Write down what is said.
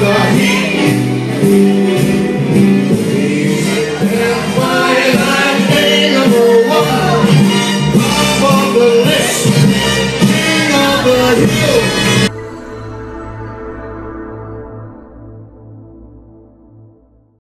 the heat.